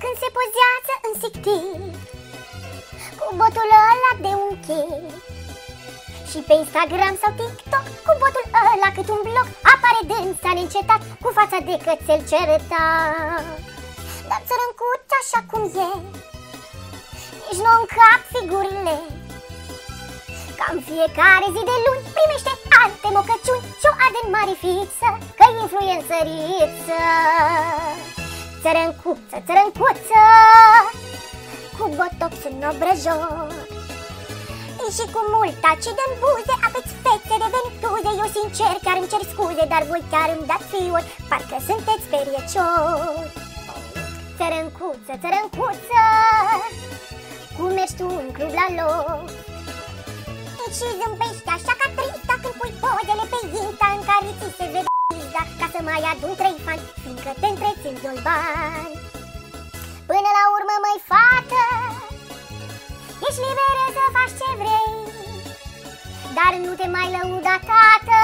Când se pozează în sictic cu botul ăla de un chei, și pe Instagram sau TikTok cu botul ăla cât un bloc apare dânsa neîncetat cu fața de cățel ce arăta. Dar Țărancuța așa cum e, nici nu încap figurile. Cam fiecare zi de luni primește alte mocăciuni și-o arde în mare fiță că e influențăriță. Țărancuță, Țărancuță, cu botox în obrăjor și cu mult acid în buze, aveți fețe de ventuze. Eu sincer chiar îmi cer scuze, dar voi chiar îmi dați fiori, parcă sunteți perieciori. Țărancuță, Țărancuță, cum mergi tu în club la loc și zâmbești așa ca trista când pui pozele pe Insta în care ți se vede pizda, ca să mai adun 3 fani, fiindcă te întrețin de bani. Până la urmă, măi fată, ești liberă să faci ce vrei, dar nu te mai lăuda, tată,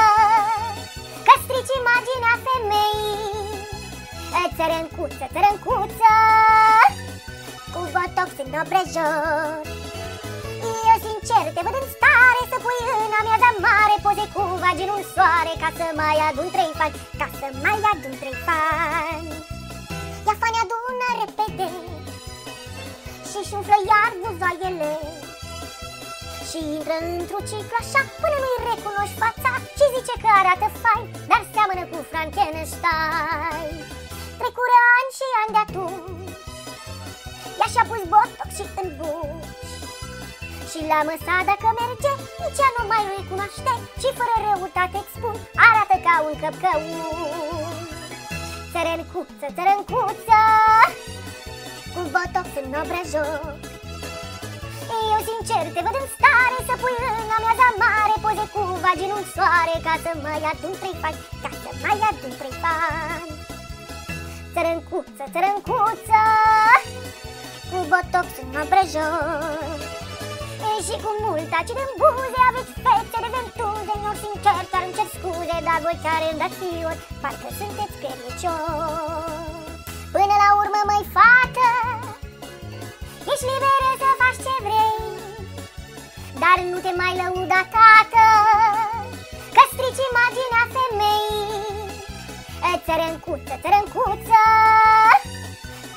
că strici imaginea femei. Țărancuță, Țărancuță, cu botox în obrăjor, eu sincer te văd în stare să pui în a mea de mare poze cu vagina în soare, ca să mai adun 3 fani, ca să mai adun 3 fani. Ia fani adună repede și-și umflă iar buzoaiele și intră într-un ciclu așa până nu-i recunoști fața și zice că arată fain, dar seamănă cu Frankenstein. Trecură ani și ani de atunci, ea și-a pus botox și în buci și la măsa dacă merge, nici ea nu mai îi cunoaște și fără răutate îți spun, arată ca un căpcăun. Țărancuță, Țărancuță, cu botox în obrăjor, eu sincer te văd în stare să pui în a mea de mare poze cu vagina în soare, ca să mai adun 3 fani, ca să mai adun 3 fani. Țărancuță, Țărancuță, cu botox în obrăjor și cu mult acid în buze, aveți fețe de ventuze. Eu sincer chiar îmi cer scuze, dar voi chiar îmi dați fiori, parcă sunteți perieciori. Până la urmă, măi fată, ești liberă să faci ce vrei, dar nu te mai lăuda, tată, că strici imaginea femei. Țărancuță, Țărancuță,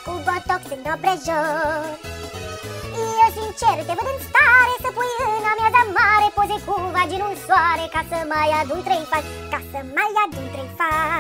cu botox în obrăjor, eu sincer te văd în stare să pui în a mea de mare poze cu vagina în soare, ca să mai adun 3 fani, ca să mai adun 3 fani.